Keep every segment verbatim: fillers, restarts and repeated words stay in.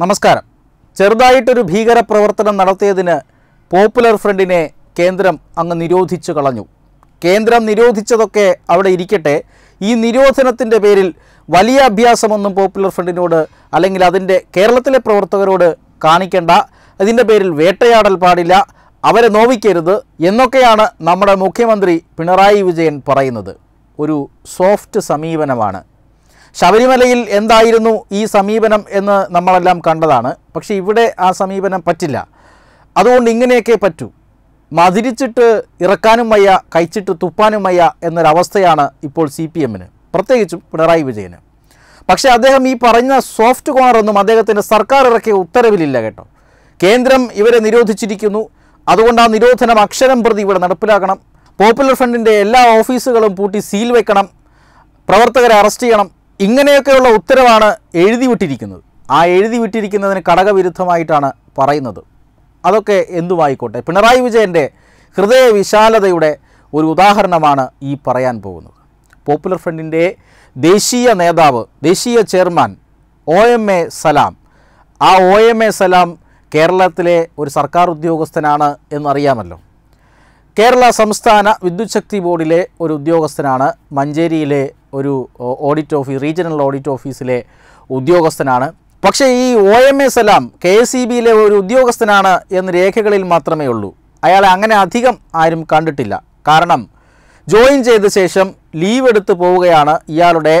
നമസ്കാരം. ചെറുതായിട്ടൊരു ഭീകര പ്രവർത്തനം നടത്തിയതിന് പോപ്പുലർ ഫ്രണ്ടിനെ കേന്ദ്രം അങ്ങ് നിരോധിച്ചു കളഞ്ഞു. കേന്ദ്രം നിരോധിച്ചതൊക്കെ അവിടെ ഇരിക്കട്ടെ, ഈ നിരോധനത്തിൻ്റെ പേരിൽ വലിയ അഭ്യാസമൊന്നും പോപ്പുലർ ഫ്രണ്ടിനോട് അല്ലെങ്കിൽ അതിൻ്റെ കേരളത്തിലെ പ്രവർത്തകരോട് കാണിക്കേണ്ട, അതിൻ്റെ പേരിൽ വേട്ടയാടൽ പാടില്ല, അവരെ നോവിക്കരുത് എന്നൊക്കെയാണ് നമ്മുടെ മുഖ്യമന്ത്രി പിണറായി വിജയൻ പറയുന്നത്. ഒരു സോഫ്റ്റ് സമീപനമാണ്. ശബരിമലയിൽ എന്തായിരുന്നു ഈ സമീപനം എന്ന് നമ്മളെല്ലാം കണ്ടതാണ്. പക്ഷേ ഇവിടെ ആ സമീപനം പറ്റില്ല. അതുകൊണ്ട് ഇങ്ങനെയൊക്കെ പറ്റൂ, മതിരിച്ചിട്ട് ഇറക്കാനും വയ്യ, കഴിച്ചിട്ട് തുപ്പാനും വയ്യ എന്നൊരവസ്ഥയാണ് ഇപ്പോൾ സി പി എമ്മിന്, പ്രത്യേകിച്ചും പിണറായി വിജയന്. പക്ഷേ അദ്ദേഹം ഈ പറഞ്ഞ സോഫ്റ്റ് കോർണറൊന്നും അദ്ദേഹത്തിൻ്റെ സർക്കാർ ഇറക്കിയ ഉത്തരവിലില്ല കേട്ടോ. കേന്ദ്രം ഇവരെ നിരോധിച്ചിരിക്കുന്നു, അതുകൊണ്ട് ആ നിരോധനം അക്ഷരം പ്രതി ഇവിടെ നടപ്പിലാക്കണം. പോപ്പുലർ ഫ്രണ്ടിൻ്റെ എല്ലാ ഓഫീസുകളും പൂട്ടി സീൽ വെക്കണം, പ്രവർത്തകരെ അറസ്റ്റ് ചെയ്യണം, ഇങ്ങനെയൊക്കെയുള്ള ഉത്തരവാണ് എഴുതി വിട്ടിരിക്കുന്നത്. ആ എഴുതി വിട്ടിരിക്കുന്നതിന് കടകവിരുദ്ധമായിട്ടാണ് പറയുന്നത്. അതൊക്കെ എന്തുമായിക്കോട്ടെ, പിണറായി വിജയൻ്റെ ഹൃദയ വിശാലതയുടെ ഒരു ഉദാഹരണമാണ് ഈ പറയാൻ പോകുന്നത്. പോപ്പുലർ ഫ്രണ്ടിൻ്റെ ദേശീയ നേതാവ്, ദേശീയ chairman O M A Salam, ആ ഒ എം എ സലാം കേരളത്തിലെ ഒരു സർക്കാർ ഉദ്യോഗസ്ഥനാണ് എന്നറിയാമല്ലോ. കേരള സംസ്ഥാന വിദ്യുത് ശക്തി ബോർഡിലെ ഒരു ഉദ്യോഗസ്ഥനാണ്, മഞ്ചേരിയിലെ ഒരു ഓഡിറ്റ് ഓഫീസ്, റീജിയണൽ ഓഡിറ്റ് ഓഫീസിലെ ഉദ്യോഗസ്ഥനാണ്. പക്ഷേ ഈ O M A Salam K S E ബിയിലെ ഒരു ഉദ്യോഗസ്ഥനാണ് എന്ന് രേഖകളിൽ മാത്രമേ ഉള്ളൂ. അയാളെ അങ്ങനെ അധികം ആരും കണ്ടിട്ടില്ല. കാരണം ജോയിൻ ചെയ്ത ശേഷം ലീവ് എടുത്ത് പോവുകയാണ് ഇയാളുടെ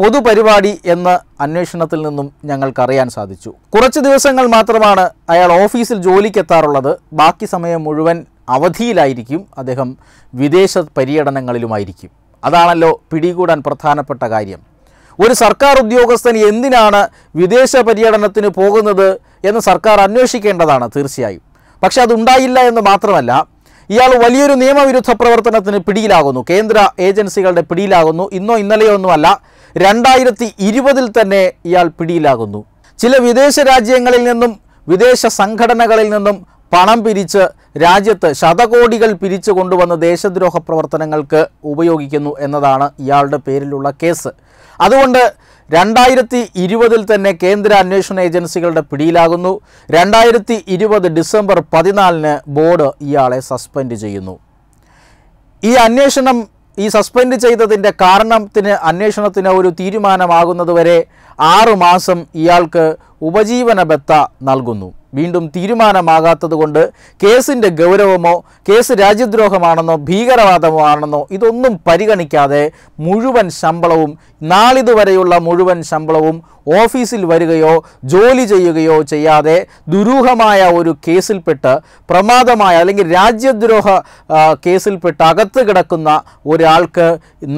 പൊതുപരിപാടി എന്ന് അന്വേഷണത്തിൽ നിന്നും ഞങ്ങൾക്കറിയാൻ സാധിച്ചു. കുറച്ച് ദിവസങ്ങൾ മാത്രമാണ് അയാൾ ഓഫീസിൽ ജോലിക്കെത്താറുള്ളത്. ബാക്കി സമയം മുഴുവൻ അവധിയിലായിരിക്കും, അദ്ദേഹം വിദേശ പര്യടനങ്ങളിലുമായിരിക്കും. അതാണല്ലോ പിടികൂടാൻ പ്രധാനപ്പെട്ട കാര്യം. ഒരു സർക്കാർ ഉദ്യോഗസ്ഥൻ എന്തിനാണ് വിദേശ പര്യടനത്തിന് പോകുന്നത് എന്ന് സർക്കാർ അന്വേഷിക്കേണ്ടതാണ് തീർച്ചയായും. പക്ഷേ അതുണ്ടായില്ല എന്ന് മാത്രമല്ല, ഇയാൾ വലിയൊരു നിയമവിരുദ്ധ പ്രവർത്തനത്തിന് പിടിയിലാകുന്നു, കേന്ദ്ര ഏജൻസികളുടെ പിടിയിലാകുന്നു. ഇന്നോ ഇന്നലെയോ ഒന്നുമല്ല, രണ്ടായിരത്തി ഇരുപതിൽ തന്നെ ഇയാൾ പിടിയിലാകുന്നു. ചില വിദേശ രാജ്യങ്ങളിൽ നിന്നും വിദേശ സംഘടനകളിൽ നിന്നും പണം പിരിച്ച് രാജ്യത്ത് ശതകോടികൾ പിരിച്ചു കൊണ്ടുവന്ന് ദേശദ്രോഹ പ്രവർത്തനങ്ങൾക്ക് ഉപയോഗിക്കുന്നു എന്നതാണ് ഇയാളുടെ പേരിലുള്ള കേസ്. അതുകൊണ്ട് രണ്ടായിരത്തി ഇരുപതിൽ തന്നെ കേന്ദ്ര അന്വേഷണ ഏജൻസികളുടെ പിടിയിലാകുന്നു. രണ്ടായിരത്തി ഇരുപത് ഡിസംബർ പതിനാലിന് ബോർഡ് ഇയാളെ സസ്പെൻഡ് ചെയ്യുന്നു. ഈ അന്വേഷണം, ഈ സസ്പെൻഡ് ചെയ്തതിൻ്റെ കാരണത്തിന് അന്വേഷണത്തിന് ഒരു തീരുമാനമാകുന്നതുവരെ ആറുമാസം ഇയാൾക്ക് ഉപജീവന ഭത്ത നൽകുന്നു. വീണ്ടും തീരുമാനമാകാത്തതുകൊണ്ട് കേസിൻ്റെ ഗൗരവമോ കേസ് രാജ്യദ്രോഹമാണെന്നോ ഭീകരവാദമോ ആണെന്നോ ഇതൊന്നും പരിഗണിക്കാതെ മുഴുവൻ ശമ്പളവും, നാളിതുവരെയുള്ള മുഴുവൻ ശമ്പളവും ഓഫീസിൽ വരികയോ ജോലി ചെയ്യുകയോ ചെയ്യാതെ ദുരൂഹമായ ഒരു കേസിൽപ്പെട്ട്, പ്രമാദമായ അല്ലെങ്കിൽ രാജ്യദ്രോഹ കേസിൽപ്പെട്ട് അകത്ത് കിടക്കുന്ന ഒരാൾക്ക്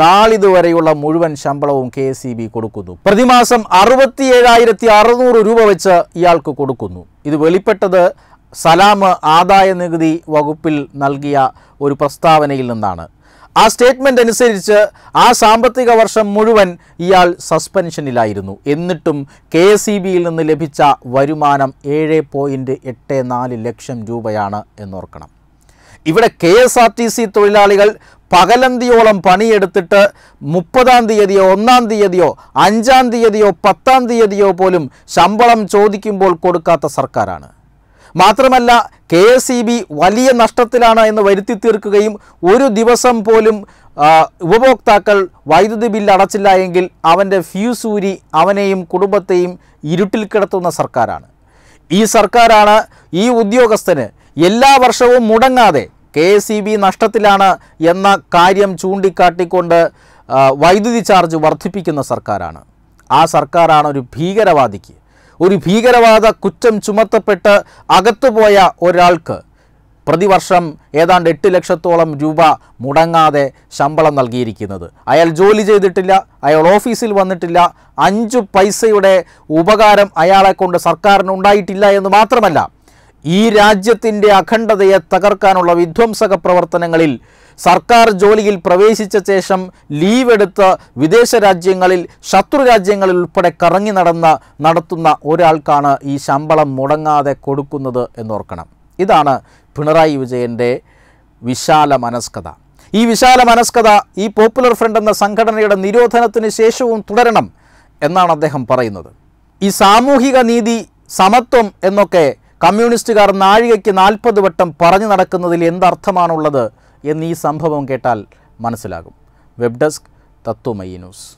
നാളിതുവരെയുള്ള മുഴുവൻ ശമ്പളവും കെ എസ് ഇ ബി കൊടുക്കുന്നു. പ്രതിമാസം അറുപത്തി ഏഴായിരത്തി അറുന്നൂറ് രൂപ വെച്ച് ഇയാൾക്ക് കൊടുക്കുന്നു. ഇത് വെളിപ്പെട്ടത് സലാം ആദായ നികുതി വകുപ്പിൽ നൽകിയ ഒരു പ്രസ്താവനയിൽ നിന്നാണ്. ആ സ്റ്റേറ്റ്മെൻ്റ് അനുസരിച്ച് ആ സാമ്പത്തിക വർഷം മുഴുവൻ ഇയാൾ സസ്പെൻഷനിലായിരുന്നു. എന്നിട്ടും കെ എസ് ഇ ബിയിൽ നിന്ന് ലഭിച്ച വരുമാനം ഏഴ് പോയിൻറ്റ് എട്ട് നാല് ലക്ഷം രൂപയാണ് എന്നോർക്കണം. ഇവിടെ K S R T C തൊഴിലാളികൾ പകലന്തിയോളം പണിയെടുത്തിട്ട് മുപ്പതാം തീയതിയോ ഒന്നാം തീയതിയോ അഞ്ചാം തീയതിയോ പത്താം തീയതിയോ പോലും ശമ്പളം ചോദിക്കുമ്പോൾ കൊടുക്കാത്ത സർക്കാരാണ്. മാത്രമല്ല കെ എസ് ഇ ബി വലിയ നഷ്ടത്തിലാണ് എന്ന് വരുത്തി തീർക്കുകയും ഒരു ദിവസം പോലും ഉപഭോക്താക്കൾ വൈദ്യുതി ബില്ല് അടച്ചില്ല എങ്കിൽ അവൻ്റെ ഫ്യൂസ് ഊരി അവനെയും കുടുംബത്തെയും ഇരുട്ടിൽ കിടത്തുന്ന സർക്കാരാണ് ഈ സർക്കാരാണ് ഈ ഉദ്യോഗസ്ഥന് എല്ലാ വർഷവും മുടങ്ങാതെ കെ എസ് ഇ ബി നഷ്ടത്തിലാണ് എന്ന കാര്യം ചൂണ്ടിക്കാട്ടിക്കൊണ്ട് വൈദ്യുതി ചാർജ് വർദ്ധിപ്പിക്കുന്ന സർക്കാരാണ്. ആ സർക്കാരാണ് ഒരു ഭീകരവാദിക്ക്, ഒരു ഭീകരവാദ കുറ്റം ചുമത്തപ്പെട്ട് അകത്തുപോയ ഒരാൾക്ക് പ്രതിവർഷം ഏതാണ്ട് എട്ട് ലക്ഷത്തോളം രൂപ മുടങ്ങാതെ ശമ്പളം നൽകിയിരിക്കുന്നത്. അയാൾ ജോലി ചെയ്തിട്ടില്ല, അയാൾ ഓഫീസിൽ വന്നിട്ടില്ല, അഞ്ചു പൈസയുടെ ഉപകാരം അയാളെ കൊണ്ട് സർക്കാരിന് ഉണ്ടായിട്ടില്ല എന്ന് മാത്രമല്ല, ഈ രാജ്യത്തിൻ്റെ അഖണ്ഡതയെ തകർക്കാനുള്ള വിധ്വംസക പ്രവർത്തനങ്ങളിൽ സർക്കാർ ജോലിയിൽ പ്രവേശിച്ച ശേഷം ലീവ് എടുത്ത് വിദേശ രാജ്യങ്ങളിൽ, ശത്രു രാജ്യങ്ങളിൽ ഉൾപ്പെടെ കറങ്ങി നടന്ന് നടത്തുന്ന ഒരാൾക്കാണ് ഈ ശമ്പളം മുടങ്ങാതെ കൊടുക്കുന്നത് എന്നോർക്കണം. ഇതാണ് പിണറായി വിജയൻ്റെ വിശാല മനസ്കത. ഈ വിശാല മനസ്കത ഈ പോപ്പുലർ ഫ്രണ്ട് എന്ന സംഘടനയുടെ നിരോധനത്തിന് ശേഷവും തുടരണം എന്നാണ് അദ്ദേഹം പറയുന്നത്. ഈ സാമൂഹിക നീതി, സമത്വം എന്നൊക്കെ കമ്മ്യൂണിസ്റ്റുകാർ നാഴികയ്ക്ക് നാൽപ്പത് വട്ടം പറഞ്ഞു നടക്കുന്നതിൽ എന്ത് അർത്ഥമാണുള്ളത് എന്ന് ഈ സംഭവം കേട്ടാൽ മനസ്സിലാകും. Web desk Tatwamayi news.